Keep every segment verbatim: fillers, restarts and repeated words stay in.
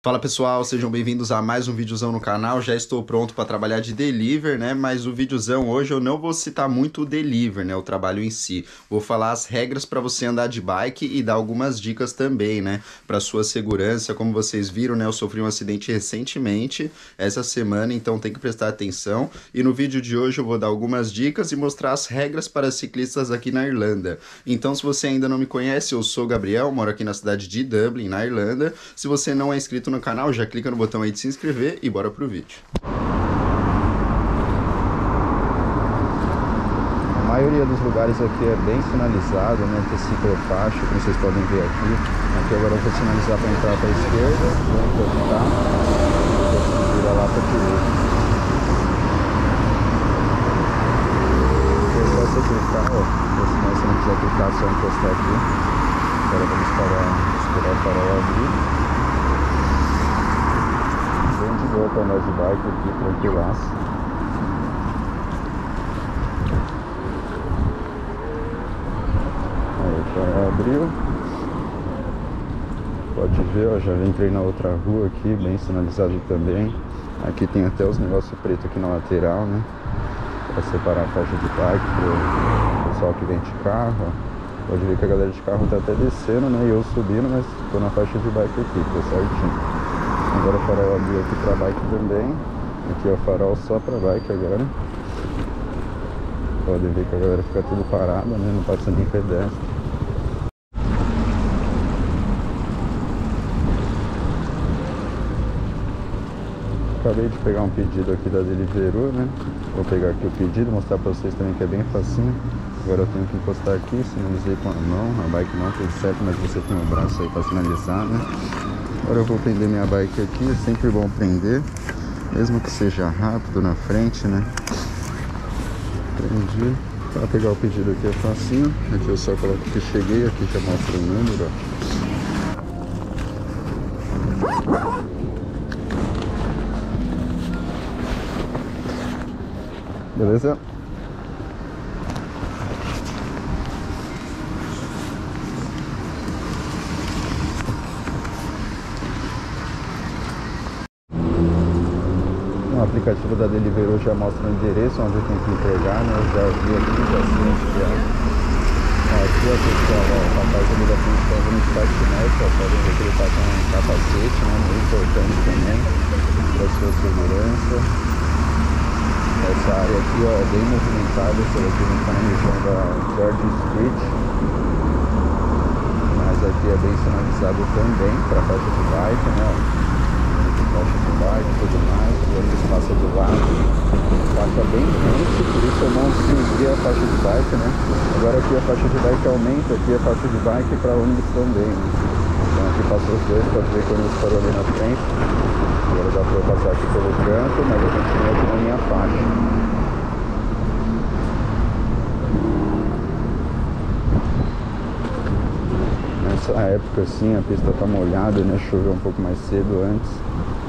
Fala pessoal, sejam bem-vindos a mais um videozão no canal. Já estou pronto para trabalhar de delivery, né? Mas o videozão hoje eu não vou citar muito o delivery, né? O trabalho em si. Vou falar as regras para você andar de bike e dar algumas dicas também, né? Para sua segurança. Como vocês viram, né? Eu sofri um acidente recentemente, essa semana, então tem que prestar atenção. E no vídeo de hoje eu vou dar algumas dicas e mostrar as regras para ciclistas aqui na Irlanda. Então, se você ainda não me conhece, eu sou o Gabriel, moro aqui na cidade de Dublin, na Irlanda. Se você não é inscrito no canal, já clica no botão aí de se inscrever e bora pro vídeo. A maioria dos lugares aqui é bem sinalizado, né? Tem ciclofaixa, como vocês podem ver aqui. Aqui agora eu vou sinalizar para entrar para a esquerda, vou entrar, vou virar lá para a direita. Vou só clicar, ó. Se não quiser clicar, só encostar aqui. Agora vamos parar, esperar o farol abrir. Boa para nós de bike aqui, tranquilaço. Aí tá, abriu. Pode ver, ó, já entrei na outra rua aqui, bem sinalizado também. Aqui tem até os negócios pretos aqui na lateral, né? Para separar a faixa de bike pro pessoal que vem de carro. Pode ver que a galera de carro tá até descendo, né? E eu subindo, mas tô na faixa de bike aqui, tá certinho. Agora o farol abriu aqui para bike também. Aqui é o farol só para bike agora. Pode ver que a galera fica tudo parada, né? Não passa nem pedestre. Acabei de pegar um pedido aqui da Deliveroo, né? Vou pegar aqui o pedido, mostrar para vocês também que é bem facinho. Agora eu tenho que encostar aqui, sinalizei com a mão. A bike não tem certo, mas você tem o braço aí para sinalizar, né? Agora eu vou prender minha bike aqui, é sempre bom prender, mesmo que seja rápido na frente, né? Prendi. Para pegar o pedido aqui é facinho, aqui eu só coloco que cheguei, aqui já mostra o número, ó. Beleza? O aplicativo da Deliveroo já mostra o endereço onde eu tenho que entregar, né? Eu já vi aqui, já sei onde que é. Aqui, ó, pessoal, ó, o rapaz ali da frente está vindo de patinete, ó, podem ver que ele está com um capacete, né? Muito importante também, para sua segurança. Essa área aqui, ó, é bem movimentada, essa aqui não está na região da George Street, mas aqui é bem sinalizado também, para a faixa de bike, né, ó. Faixa de bike e tudo mais, o ônibus passa do lado, passa bem quente, por isso eu não segui a faixa de bike, né? Agora aqui a faixa de bike aumenta, aqui a faixa de bike para ônibus também, né? Então aqui passou os dois, pode ver que o ônibus parou ali na frente, agora dá para eu passar aqui pelo canto, mas eu continuo aqui na minha faixa. Nessa época assim a pista tá molhada, né? Choveu um pouco mais cedo antes.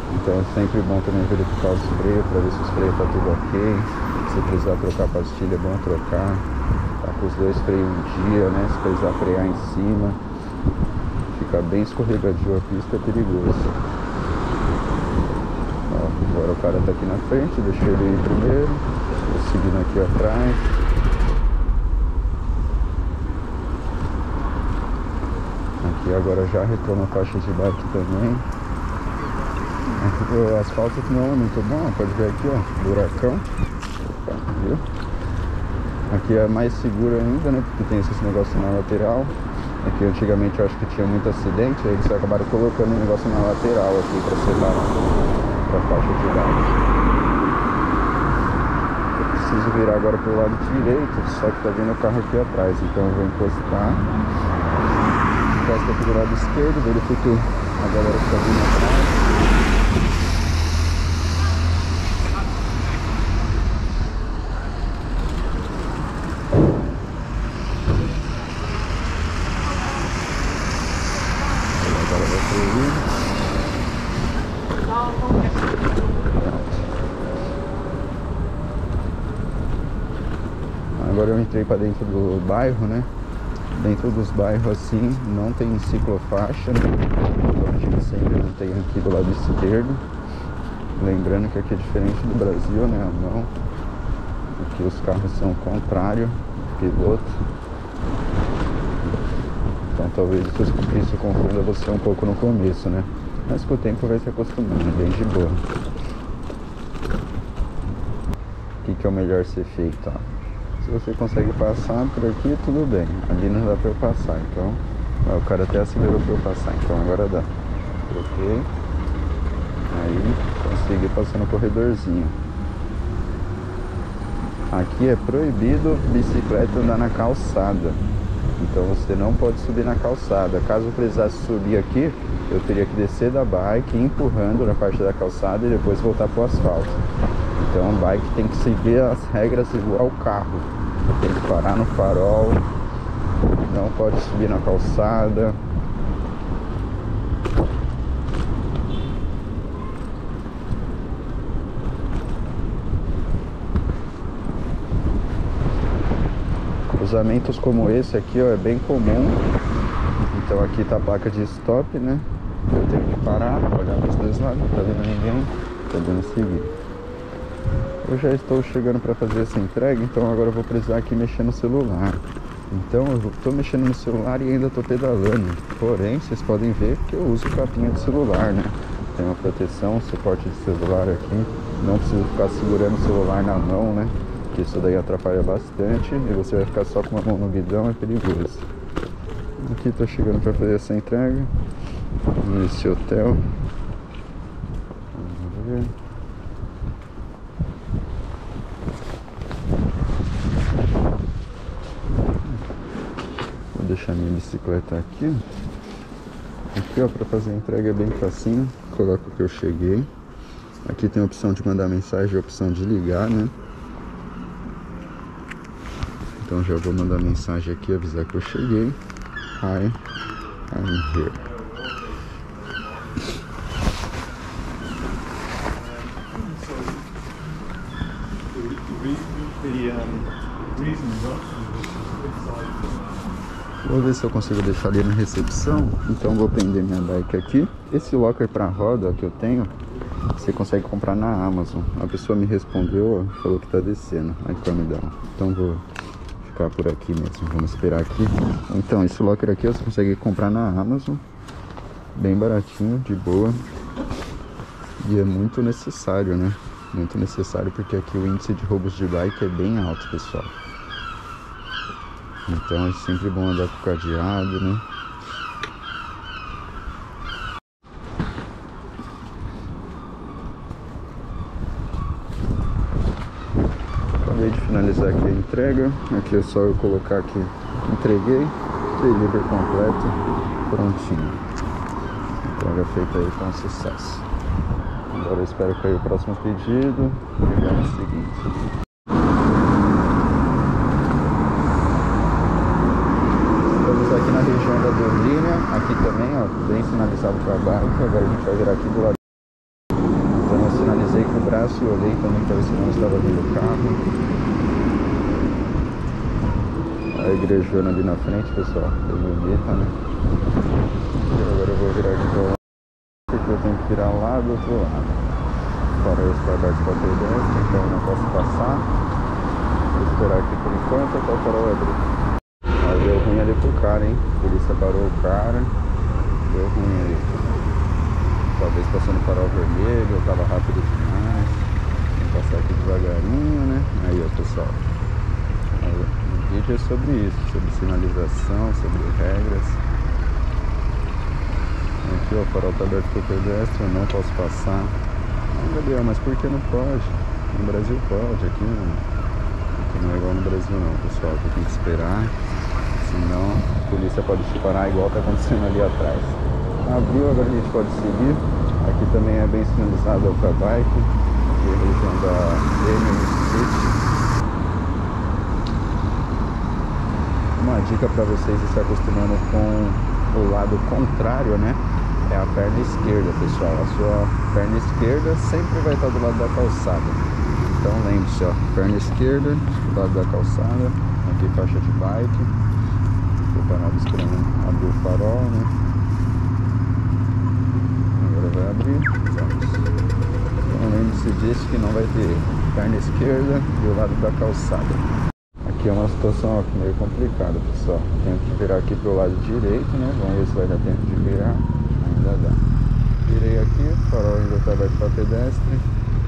Então é sempre bom também verificar os freios, para ver se os freios tá tudo ok. Se precisar trocar a pastilha é bom trocar. Tá com os dois freios um dia, né? Se precisar frear em cima, fica bem escorregadio a pista, é perigoso. Ó, agora o cara tá aqui na frente, deixei ele ir primeiro. Vou seguindo aqui atrás. Aqui agora já retorno a faixa de bike também. O asfalto não é muito bom, pode ver aqui, ó, buracão. Opa, viu? Aqui é mais seguro ainda, né, porque tem esses negócios na lateral. Aqui antigamente eu acho que tinha muito acidente, aí eles acabaram colocando um negócio na lateral aqui pra separar pra faixa de bike. Eu preciso virar agora pro lado direito, só que tá vindo o carro aqui atrás, então eu vou encostar. Encosta aqui do lado esquerdo, verifico a galera que tá vindo atrás. Agora eu entrei para dentro do bairro, né? dentro dos bairros assim, não tem ciclofaixa, né? Sempre não tem aqui do lado esquerdo. Lembrando que aqui é diferente do Brasil, né? Não, aqui os carros são contrários do piloto. Então talvez isso, isso confunda você um pouco no começo, né? Mas com o tempo vai se acostumando, bem de boa. O que, que é o melhor ser feito? Ó? Se você consegue passar por aqui, tudo bem. Ali não dá pra eu passar, então... Ah, o cara até acelerou pra eu passar, então agora dá. Ok. Aí, consegui passar no corredorzinho. Aqui é proibido bicicleta andar na calçada. Então você não pode subir na calçada. Caso precisasse subir aqui, eu teria que descer da bike, empurrando na parte da calçada e depois voltar para o asfalto. Então a bike tem que seguir as regras igual ao carro. Tem que parar no farol, não pode subir na calçada. Cruzamentos como esse aqui, ó, é bem comum. Então aqui tá a placa de stop, né? Eu tenho que parar, olhar para os dois lados, não tá vendo ninguém, tá dando seguir. Eu já estou chegando para fazer essa entrega, então agora eu vou precisar aqui mexer no celular. Então eu tô mexendo no celular e ainda tô pedalando. Porém, vocês podem ver que eu uso capinha de celular, né? Tem uma proteção, um suporte de celular aqui. Não preciso ficar segurando o celular na mão, né? Porque isso daí atrapalha bastante e você vai ficar só com uma mão no guidão, é perigoso. Aqui tô chegando para fazer essa entrega nesse hotel. Vamos ver. Vou deixar minha bicicleta aqui. Aqui, ó, para fazer a entrega é bem facinho. Coloco que eu cheguei. Aqui tem a opção de mandar mensagem e a opção de ligar, né? Então já vou mandar mensagem aqui, avisar que eu cheguei. Hi, I'm here. Vou ver se eu consigo deixar ali na recepção. Então vou prender minha bike aqui. Esse locker para roda que eu tenho, você consegue comprar na Amazon. A pessoa me respondeu, falou que tá descendo. Aí que me dá. Então vou por aqui mesmo, vamos esperar aqui. Então esse locker aqui você consegue comprar na Amazon, bem baratinho, de boa, e é muito necessário, né? Muito necessário, porque aqui o índice de roubos de bike é bem alto, pessoal. Então é sempre bom andar com o cadeado, né? De finalizar aqui a entrega. Aqui é só eu colocar aqui entreguei, delivery completo, prontinho. Entrega feita aí, com um sucesso. Agora eu espero cair o próximo pedido e pegar o seguinte. Estamos aqui na região da Dublin, aqui também, ó, bem sinalizado para baixo. Agora a gente vai virar aqui do lado. Sinalizei com o braço e olhei também para ver se não estava ali o carro. A igrejona ali na frente, pessoal, é bonita, né? Agora eu vou virar aqui para o lado, porque eu tenho que virar lá do outro lado. Para eu estar aberto para pedestre, então eu não posso passar. Vou esperar aqui por enquanto, até o farol abrir. Ah, deu ruim ali pro cara, hein? A polícia parou o cara, deu ruim ali. Talvez passando farol vermelho, eu tava rápido demais. Tem que passar aqui devagarinho, né? Aí, ó, pessoal, aí, o vídeo é sobre isso, sobre sinalização, sobre regras. Aqui, ó, o farol tá aberto pro pedestre, eu não posso passar. Ah, Gabriel, mas por que não pode? No Brasil pode, aqui não. Aqui não é igual no Brasil não, pessoal. Aqui tem que esperar, senão a polícia pode te parar igual tá acontecendo ali atrás. Abriu, agora a gente pode seguir. Aqui também é bem sinalizado o para bike, aqui é a região da Gemini City. Uma dica para vocês se acostumando com o lado contrário, né? É a perna esquerda, pessoal. A sua perna esquerda sempre vai estar do lado da calçada. Então lembre-se, ó, perna esquerda do lado da calçada. Aqui faixa de bike. O canal do Scram abriu o farol, né? Agora vai abrir. Então lembre-se disso, que não vai ter perna esquerda e o lado da calçada. Aqui é uma situação ó, meio complicada, pessoal. Tenho que virar aqui pro lado direito, né? Vamos ver se vai dar tempo de virar. Ainda dá. Virei aqui, o farol ainda está aberto para pedestre.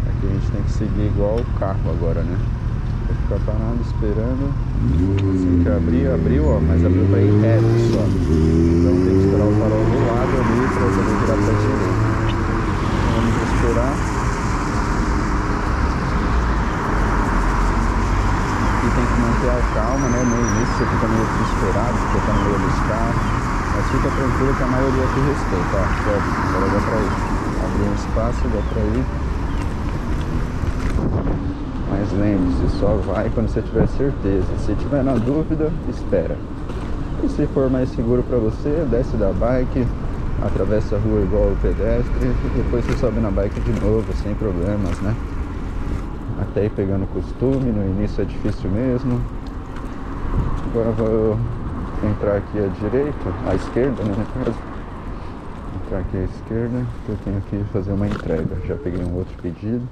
Aqui a gente tem que seguir igual o carro agora, né? Vou ficar parado esperando. Assim que abrir, abriu, ó, mas abriu para ir reto só. Então tem que esperar o farol do lado ali para poder virar para direita. Vamos esperar. Manter a calma, né? No início você fica meio desesperado porque tá no meio dos carros, mas fica tranquilo que a maioria aqui respeita, ó, certo? Agora dá pra ir, abriu um espaço, dá pra ir, mas lembre-se, só vai quando você tiver certeza. Se tiver na dúvida, espera, e se for mais seguro pra você, desce da bike, atravessa a rua igual o pedestre e depois você sobe na bike de novo, sem problemas, né? Até ir pegando costume, no início é difícil mesmo. Agora vou entrar aqui à direita, à esquerda, né, no caso. Entrar aqui à esquerda, que eu tenho que fazer uma entrega. Já peguei um outro pedido.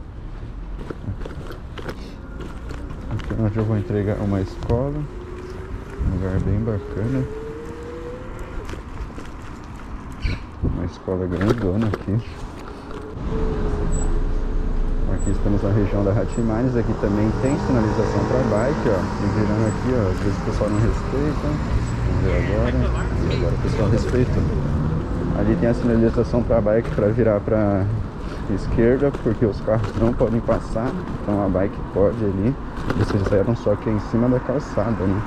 Aqui onde eu vou entregar uma escola. Um lugar bem bacana. Uma escola grandona aqui. Aqui estamos na região da Rathmines, aqui também tem sinalização para bike, ó. E virando aqui, ó, às vezes o pessoal não respeita. Vamos ver agora. E agora o pessoal respeita. Ali tem a sinalização para bike para virar para esquerda, porque os carros não podem passar. Então a bike pode ali. Vocês levam só que é em cima da calçada, né?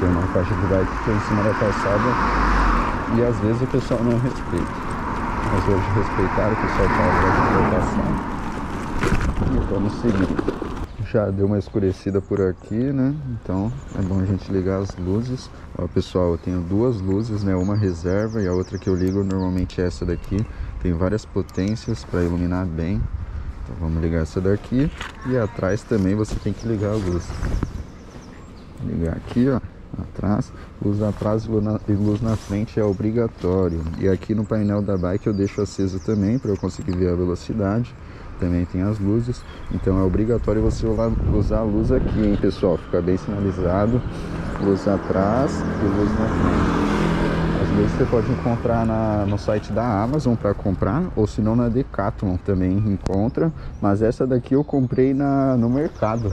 Tem uma faixa de bike que é em cima da calçada. E às vezes o pessoal não respeita. Mas hoje respeitaram, o pessoal pode passar. Vamos seguir. Já deu uma escurecida por aqui, né? Então é bom a gente ligar as luzes. Ó, pessoal, eu tenho duas luzes, né? Uma reserva e a outra que eu ligo normalmente é essa daqui. Tem várias potências para iluminar bem. Então vamos ligar essa daqui. E atrás também você tem que ligar a luz. Ligar aqui, ó. Atrás, luz atrás e luz na frente é obrigatório. E aqui no painel da bike eu deixo aceso também para eu conseguir ver a velocidade. Também tem as luzes, então é obrigatório você usar a luz aqui, hein, pessoal. Fica bem sinalizado, luz atrás e luz na frente. As luzes você pode encontrar na, no site da Amazon para comprar, ou se não na Decathlon também encontra, mas essa daqui eu comprei na, no mercado.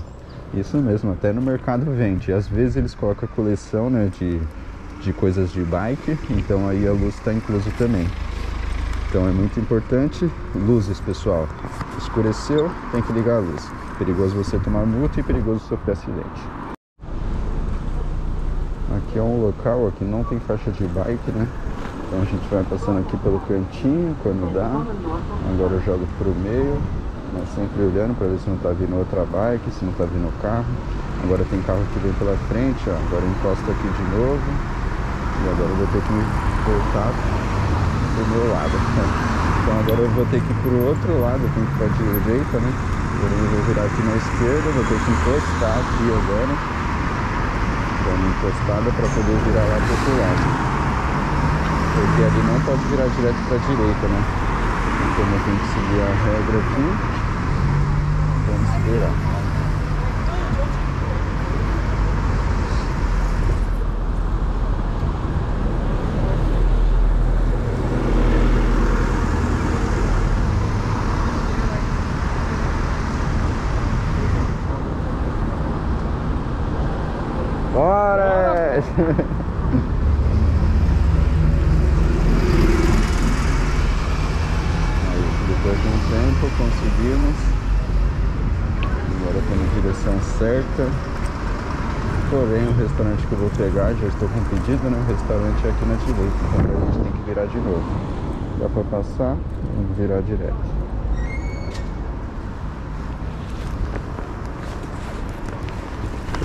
Isso mesmo, até no mercado vende. Às vezes eles colocam a coleção, né, de, de coisas de bike, então aí a luz está inclusa também. Então é muito importante, luzes, pessoal. Escureceu, tem que ligar a luz. Perigoso você tomar multa e perigoso sofrer acidente. Aqui é um local, aqui não tem faixa de bike, né? Então a gente vai passando aqui pelo cantinho, quando dá. Agora eu jogo pro meio, né? Sempre olhando para ver se não tá vindo outra bike, se não tá vindo o carro. Agora tem carro que vem pela frente, ó. Agora eu encosto aqui de novo. E agora eu vou ter que voltar do meu lado, né? Então agora eu vou ter que ir pro outro lado, eu tenho que ir pra direita, né? Agora eu vou virar aqui na esquerda, vou ter que encostar aqui agora, dando uma encostada para poder virar lá pro outro lado, porque ali não pode virar direto pra direita, né? Então eu tenho que seguir a regra aqui. Vamos esperar. Aí, depois de um tempo conseguimos. Agora estou na direção certa. Porém, o restaurante que eu vou pegar, já estou com pedido, né? O restaurante é aqui na direita, então a gente tem que virar de novo. Dá para passar, vamos virar direto.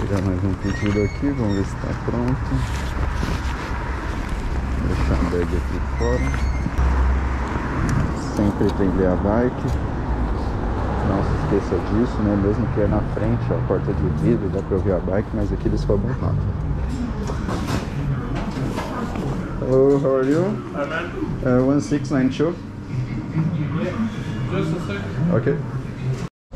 Pegar mais um pedido aqui, vamos ver se está pronto. Deixar a bag aqui fora. Sempre prender a bike. Não se esqueça disso, né? Mesmo que é na frente, ó, a porta de vidro, dá para ouvir a bike, mas aqui eles cobram nada. Hello, how are you? Hi, man. Uh, um seis nove dois. Just a second. Ok.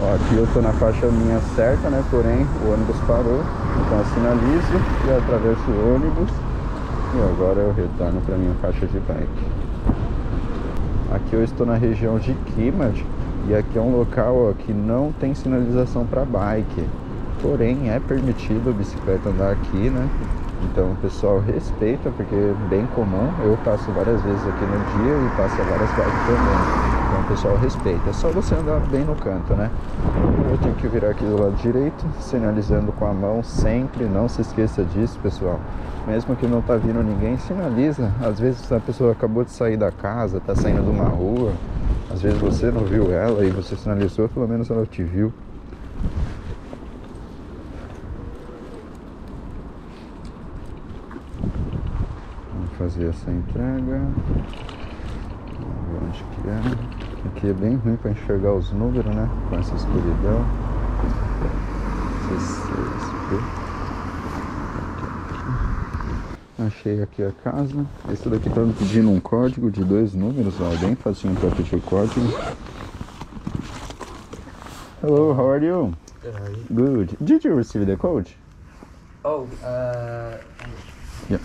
Ó, aqui eu tô na faixa minha certa, né? Porém, o ônibus parou. Então eu sinalizo e eu atravesso o ônibus. E agora eu retorno pra minha faixa de bike. Aqui eu estou na região de Kimad. E aqui é um local ó, que não tem sinalização para bike. Porém, é permitido a bicicleta andar aqui, né? Então o pessoal respeita, porque é bem comum. Eu passo várias vezes aqui no dia e passo várias bikes também. Então o pessoal respeita. É só você andar bem no canto, né? Eu tenho que virar aqui do lado direito, sinalizando com a mão sempre. Não se esqueça disso, pessoal. Mesmo que não tá vindo ninguém, sinaliza. Às vezes a pessoa acabou de sair da casa, tá saindo de uma rua. Às vezes você não viu ela e você sinalizou, pelo menos ela te viu. Fazer essa entrega, onde que é? Aqui é bem ruim para enxergar os números, né? Com essa escuridão. Achei aqui a casa. Esse daqui tá me pedindo um código de dois números, ó, bem facinho para pedir o código. Hello, how are you? Good. Did you receive the code? Oh, uh... yeah.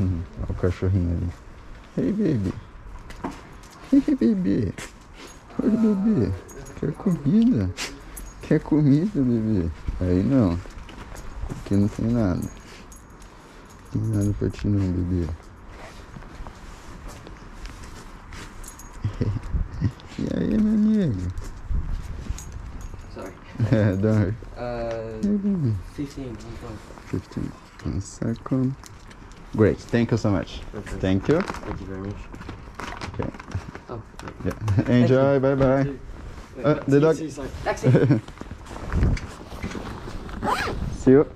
Hum, olha o cachorrinho ali. Hey, baby. Hey, baby. Oi, bebê. Quer comida? Quer comida, bebê? Aí não. Aqui não tem nada. Não tem nada pra ti não, bebê. E aí, meu amigo? Sorry. É, dá uma... Uh, hey, baby. fifteen, one second. one second. Great, thank you so much. Okay. Thank you. Thank you very much. Okay. Oh, yeah. Enjoy, bye bye. Wait, uh, the dog. See, see, taxi. See you.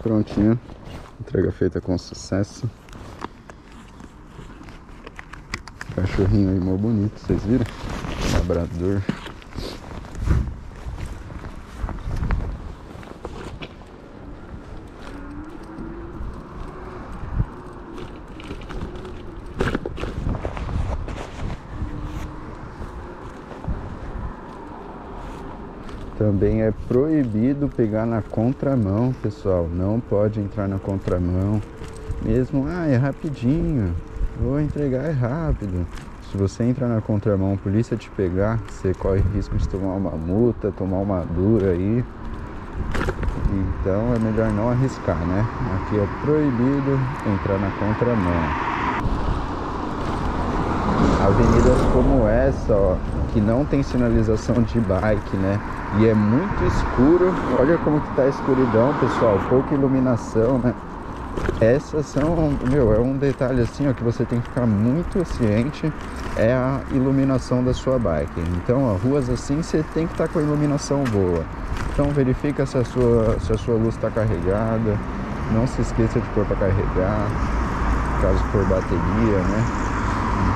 Prontinho. Entrega feita com sucesso. Cachorrinho aí, mó bonito, vocês viram? Labrador. Também é proibido pegar na contramão, pessoal. Não pode entrar na contramão. Mesmo, ah, é rapidinho, vou entregar é rápido. Se você entrar na contramão, a polícia te pegar, você corre risco de tomar uma multa, tomar uma dura aí. Então é melhor não arriscar, né? Aqui é proibido entrar na contramão. Avenidas como essa, ó, que não tem sinalização de bike, né? E é muito escuro. Olha como que tá a escuridão, pessoal. Pouca iluminação, né? Essas são... Meu, é um detalhe assim, ó, que você tem que ficar muito ciente. É a iluminação da sua bike. Então, ó, ruas assim, você tem que estar tá com a iluminação boa. Então, verifica se a sua, se a sua luz tá carregada. Não se esqueça de pôr para carregar, caso for bateria, né?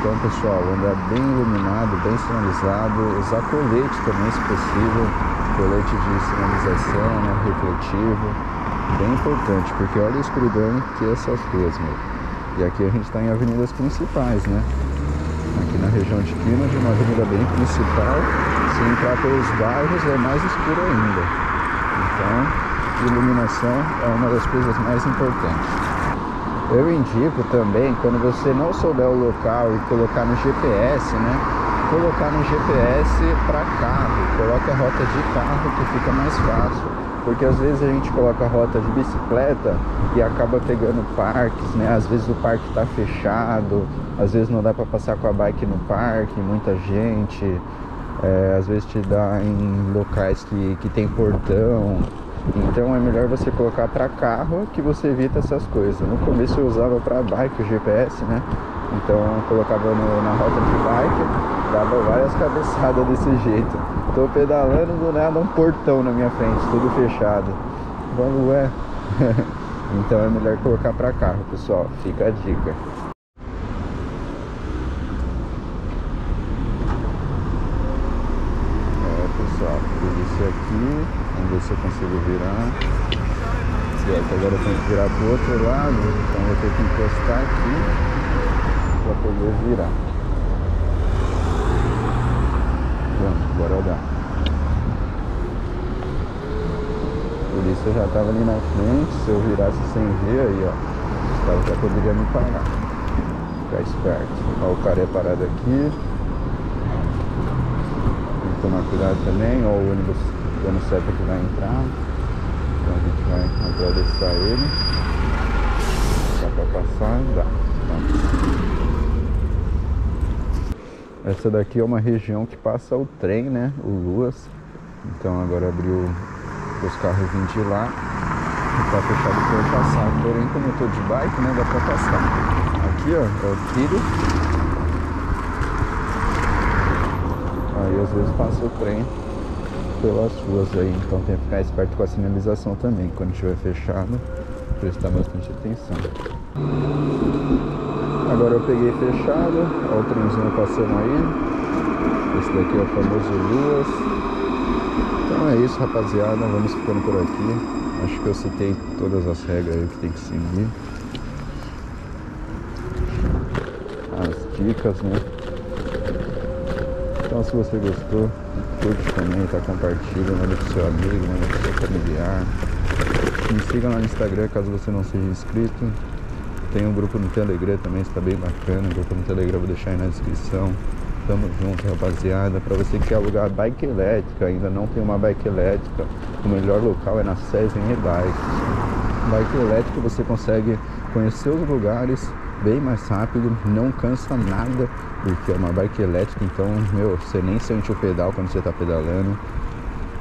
Então, pessoal, andar bem iluminado, bem sinalizado, usar colete também, se possível, colete de sinalização, né, refletivo, bem importante, porque olha a escuridão que essas ruas, meu. E aqui a gente está em avenidas principais, né? Aqui na região de Quimond, uma avenida bem principal, se entrar pelos bairros é mais escuro ainda. Então, iluminação é uma das coisas mais importantes. Eu indico também, quando você não souber o local e colocar no G P S, né? Colocar no G P S para carro, coloca a rota de carro que fica mais fácil. Porque às vezes a gente coloca a rota de bicicleta e acaba pegando parques, né? Às vezes o parque tá fechado, às vezes não dá para passar com a bike no parque, muita gente. É, às vezes te dá em locais que, que tem portão. Então é melhor você colocar para carro, que você evita essas coisas. No começo eu usava para bike o G P S, né? Então eu colocava no, na rota de bike, dava várias cabeçadas desse jeito. Tô pedalando, do nada um portão na minha frente, tudo fechado. Vamos, ué. Então é melhor colocar para carro, pessoal. Fica a dica. ver se eu consigo virar. Certo, agora eu tenho que virar pro outro lado, então eu vou ter que encostar aqui para poder virar. Pronto, bora rodar. Por isso eu já estava ali na frente, se eu virasse sem ver aí, ó, os caras já poderiam me parar. Ficar esperto. Ó, o cara é parado aqui. Tem que tomar cuidado também, ó, o ônibus dando seta que vai entrar. Então a gente vai atravessar ele. Dá pra passar? Dá. Tá. Essa daqui é uma região que passa o trem, né? O Luas. Então agora abriu. Os carros vêm de lá e tá fechado pra eu passar. Porém, como eu tô de bike, né, dá pra passar. Aqui, ó, é o tiro. Aí às vezes passa o trem pelas ruas aí. Então tem que ficar esperto com a sinalização também. Quando estiver fechado, prestar bastante atenção. Agora eu peguei fechado. Ó, o trenzinho passando aí. Esse daqui é o famoso Luas. Então é isso, rapaziada, vamos ficando por aqui. Acho que eu citei todas as regras aí que tem que seguir, as dicas, né? Então se você gostou, curte, comenta, compartilha, manda pro seu amigo, manda pro seu familiar. Me siga lá no Instagram caso você não seja inscrito. Tem um grupo no Telegram também, está bem bacana. O grupo no Telegram eu vou deixar aí na descrição. Tamo junto, rapaziada. Pra você que quer alugar bike elétrica, ainda não tem uma bike elétrica, o melhor local é na Seven E-Bikes. Bike elétrica você consegue conhecer os lugares bem mais rápido, não cansa nada, porque é uma bike elétrica, então, meu, você nem sente o pedal quando você tá pedalando.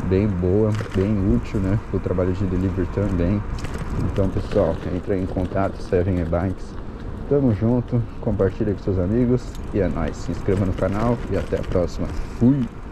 Bem boa, bem útil, né? O trabalho de delivery também. Então, pessoal, entra em contato, Seven E-Bikes. Tamo junto, compartilha com seus amigos e é nóis. Se inscreva no canal e até a próxima. Fui!